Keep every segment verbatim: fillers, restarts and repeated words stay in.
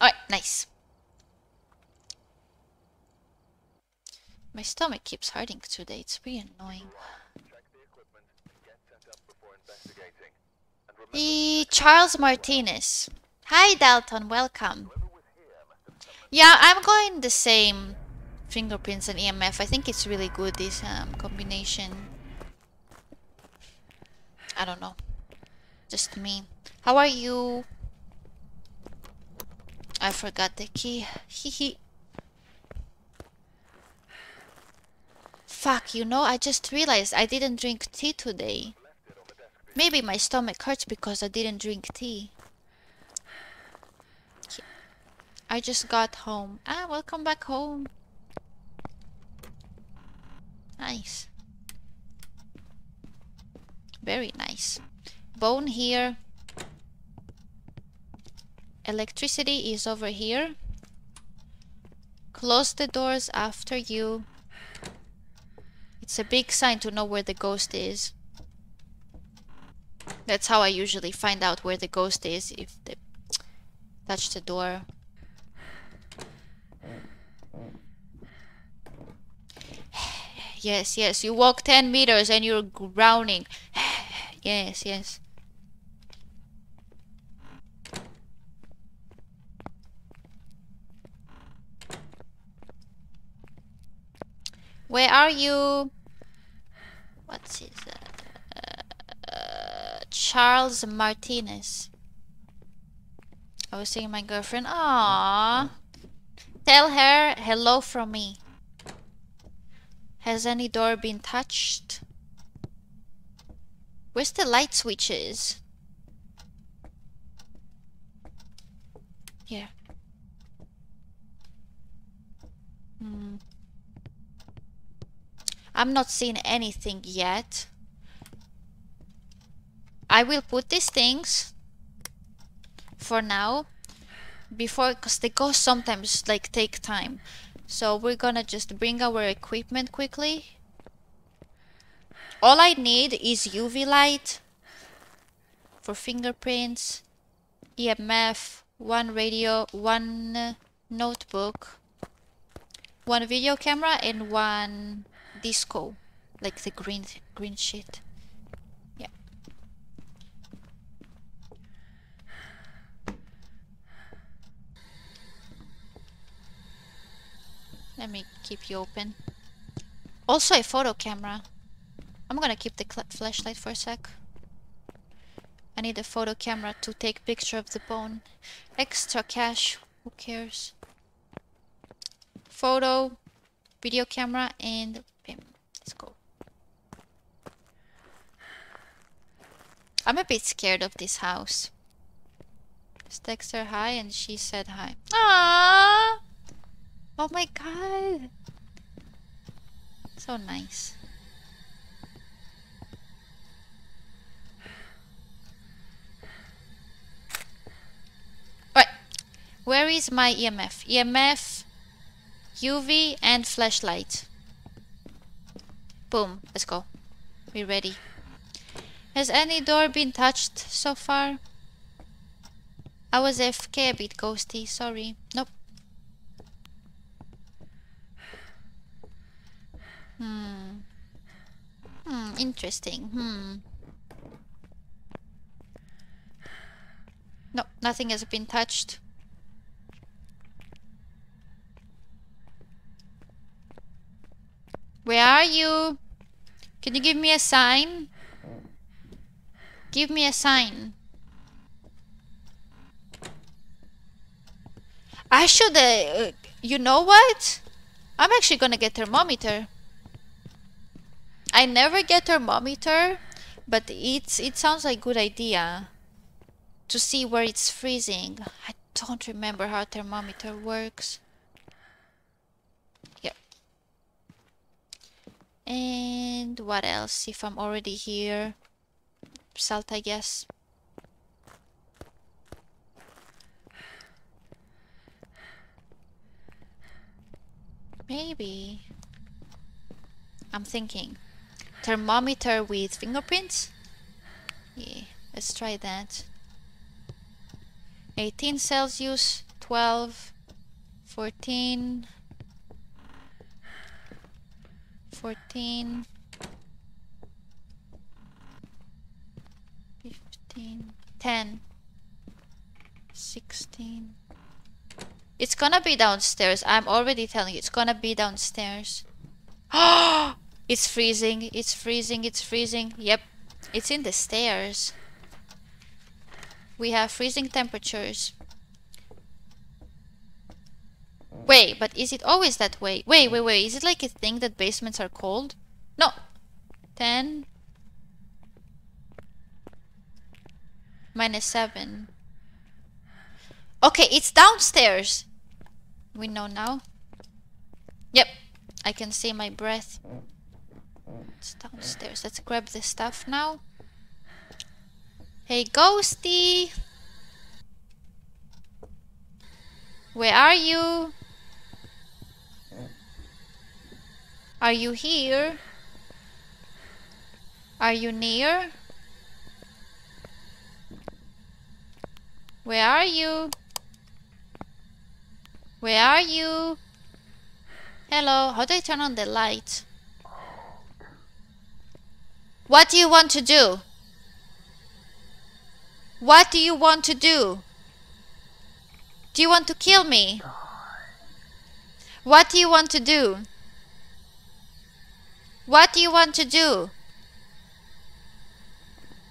Alright, nice. My stomach keeps hurting today, it's really annoying. The Charles Martinez. Hi Dalton, welcome. Yeah, I'm going the same fingerprints and E M F. I think it's really good, this um, combination. I don't know. Just me. How are you? I forgot the key. Hehe. Fuck, you know, I just realized I didn't drink tea today. Maybe my stomach hurts because I didn't drink tea. I just got home. Ah, welcome back home. Nice. Very nice. Bone here. Electricity is over here. Close the doors after you. It's a big sign to know where the ghost is. That's how I usually find out where the ghost is, if they touch the door. Yes, yes, you walk ten meters and you're drowning. Yes, yes. Where are you? What's his... Uh, uh, Charles Martinez. I was seeing my girlfriend. Aww. Tell her hello from me. Has any door been touched? Where's the light switches? Here. Hmm. I'm not seeing anything yet. I will put these things for now before, because the ghosts sometimes like take time. So we're gonna just bring our equipment quickly. All I need is U V light for fingerprints, E M F, one radio, one notebook, one video camera, and one disco, like the green green shit. Yeah. Let me keep you open. Also a photo camera. I'm gonna keep the flashlight for a sec. I need a photo camera to take picture of the bone. Extra cash, who cares? Photo, video camera, and bam. Let's go. I'm a bit scared of this house. Just text her hi and she said hi. Aww! Oh my god! So nice. Where is my E M F? E M F, U V, and flashlight. Boom. Let's go. We're ready. Has any door been touched so far? I was F K a bit ghosty. Sorry. Nope. Hmm. Hmm. Interesting. Hmm. No, nothing has been touched. Where are you? Can you give me a sign? Give me a sign. I should, uh, you know what? I'm actually gonna get thermometer. I never get thermometer, but it's it sounds like a good idea to see where it's freezing. I don't remember how thermometer works. And what else? If I'm already here, salt, I guess. Maybe. I'm thinking. Thermometer with fingerprints? Yeah, let's try that. eighteen Celsius, twelve, fourteen, fourteen, fifteen, ten, sixteen. It's gonna be downstairs. I'm already telling you, it's gonna be downstairs. Oh, it's freezing, it's freezing, it's freezing. Yep, it's in the stairs. We have freezing temperatures. Wait, but is it always that way? Wait, wait, wait. Is it like a thing that basements are cold? No. ten. minus seven. Okay, it's downstairs. We know now. Yep. I can see my breath. It's downstairs. Let's grab this stuff now. Hey, Ghosty! Where are you? Are you here? Are you near? Where are you? Where are you? Hello, how do I turn on the light? What do you want to do? What do you want to do? Do you want to kill me? What do you want to do? What do you want to do?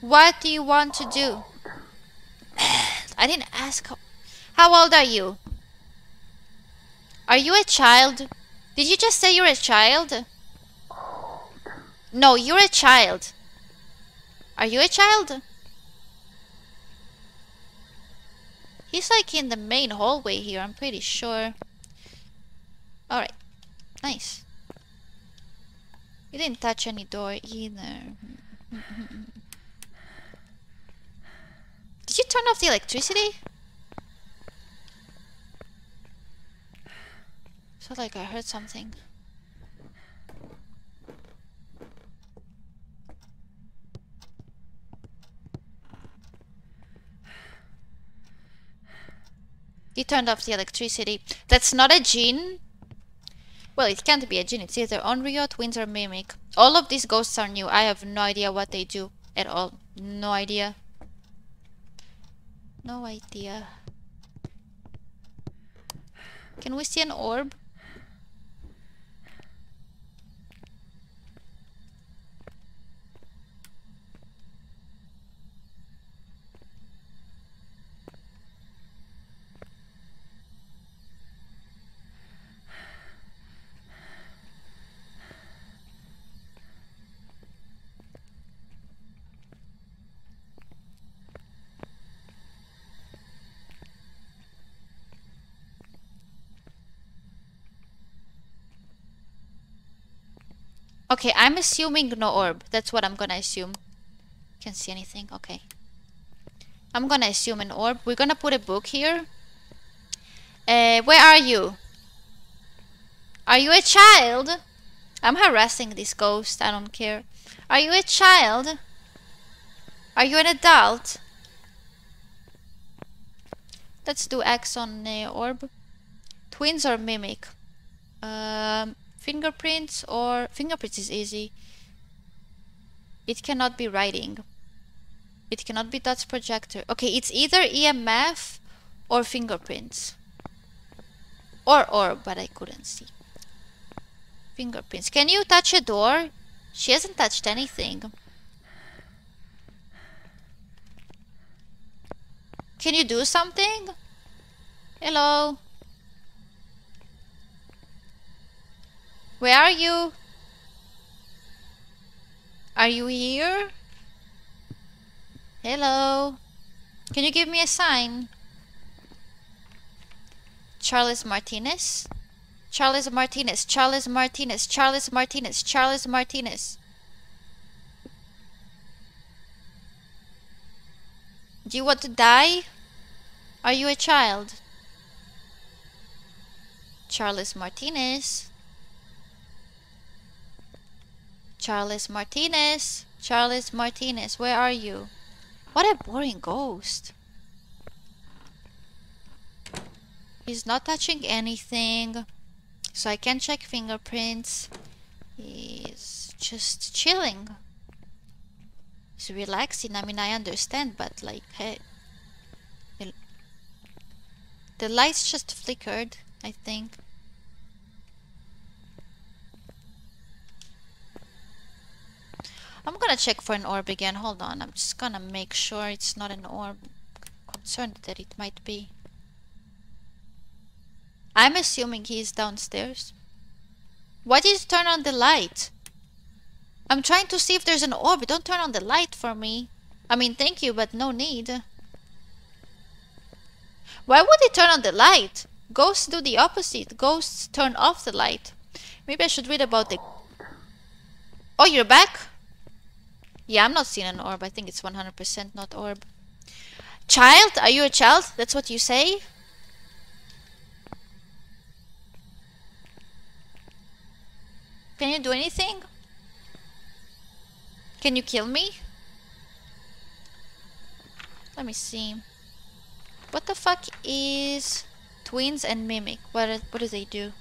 What do you want to do? I didn't ask. How, how old are you? Are you a child? Did you just say you're a child? No, you're a child. Are you a child? He's like in the main hallway here, I'm pretty sure. Alright, nice. You didn't touch any door either. Did you turn off the electricity? I felt like I heard something. He turned off the electricity. That's not a djinn. Well, it can't be a djinn. It's either Onryo, twins, or Mimic. All of these ghosts are new. I have no idea what they do at all. No idea. No idea. Can we see an orb? Okay, I'm assuming no orb. That's what I'm gonna assume. Can't see anything. Okay. I'm gonna assume an orb. We're gonna put a book here. Uh, where are you? Are you a child? I'm harassing this ghost. I don't care. Are you a child? Are you an adult? Let's do X on uh, orb. Twins or Mimic? Um... Fingerprints or... Fingerprints is easy. It cannot be writing. It cannot be Dot's projector. Okay, it's either E M F or fingerprints. Or orb, but I couldn't see. Fingerprints. Can you touch a door? She hasn't touched anything. Can you do something? Hello? Where are you? Are you here? Hello? Can you give me a sign? Charles Martinez? Charles Martinez, Charles Martinez, Charles Martinez, Charles Martinez. Do you want to die? Are you a child? Charles Martinez. Charles Martinez, Charles Martinez, where are you? What a boring ghost. He's not touching anything, so I can't check fingerprints. He's just chilling. He's relaxing. I mean, I understand, but like, hey. The lights just flickered, I think. I'm gonna check for an orb again. Hold on, I'm just gonna make sure it's not an orb. I'm concerned that it might be. I'm assuming he's downstairs. Why did you turn on the light? I'm trying to see if there's an orb. Don't turn on the light for me. I mean, thank you, but no need. Why would he turn on the light? Ghosts do the opposite. Ghosts turn off the light. Maybe I should read about the... Oh, you're back? Yeah, I'm not seeing an orb. I think it's one hundred percent not orb. Child? Are you a child? That's what you say? Can you do anything? Can you kill me? Let me see. What the fuck is twins and mimic? What are, what do they do?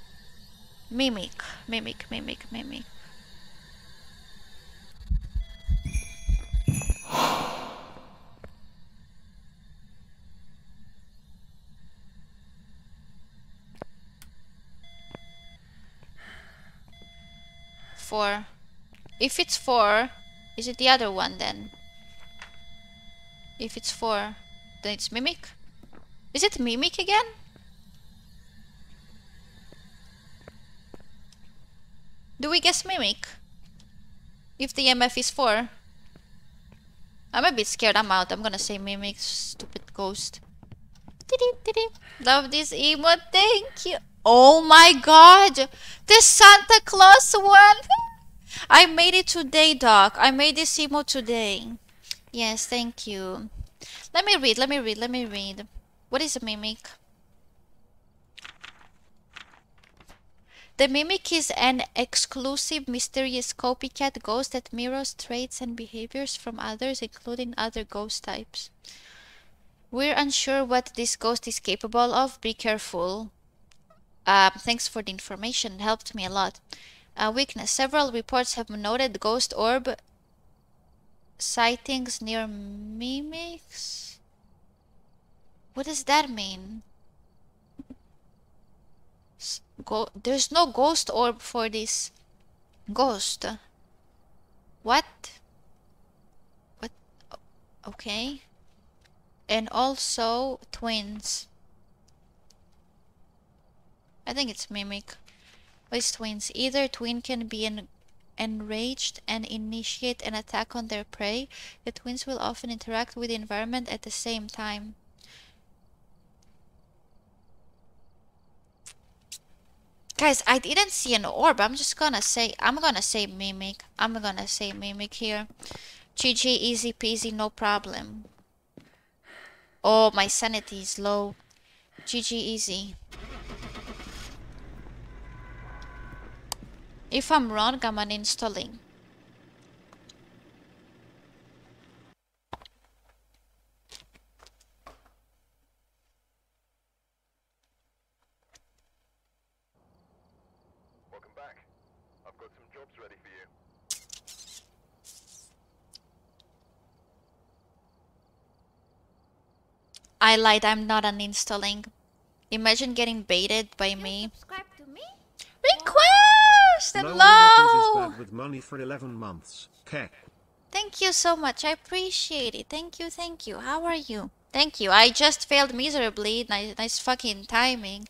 Mimic, mimic, mimic, mimic. Four. If it's four, is it the other one then? If it's four, then it's mimic? Is it mimic again? Do we guess mimic? If the M F is four? I'm a bit scared, I'm out. I'm gonna say mimic, stupid ghost. Love this emote, thank you. Oh my god! The Santa Claus one! I made it today, Doc. I made this emote today. Yes, thank you. Let me read, let me read, let me read. What is a mimic? The mimic is an exclusive, mysterious copycat ghost that mirrors traits and behaviors from others, including other ghost types. We're unsure what this ghost is capable of. Be careful. Um, thanks for the information. It helped me a lot. Uh, weakness. Several reports have noted ghost orb sightings near mimics. What does that mean? Go There's no ghost orb for this ghost. What? What? Okay. And also twins. I think it's mimic. What is twins? Either twin can be an enraged and initiate an attack on their prey. The twins will often interact with the environment at the same time. Guys, I didn't see an orb. I'm just gonna say, I'm gonna say mimic. I'm gonna say mimic here. G G, easy peasy, no problem. Oh, my sanity is low. G G, easy. If I'm wrong, I'm uninstalling. I lied, I'm not uninstalling. Imagine getting baited by you me. Subscribe to me. Request! Hello! No with money for eleven months. Okay. Thank you so much, I appreciate it. Thank you, thank you. How are you? Thank you, I just failed miserably. Nice, nice fucking timing.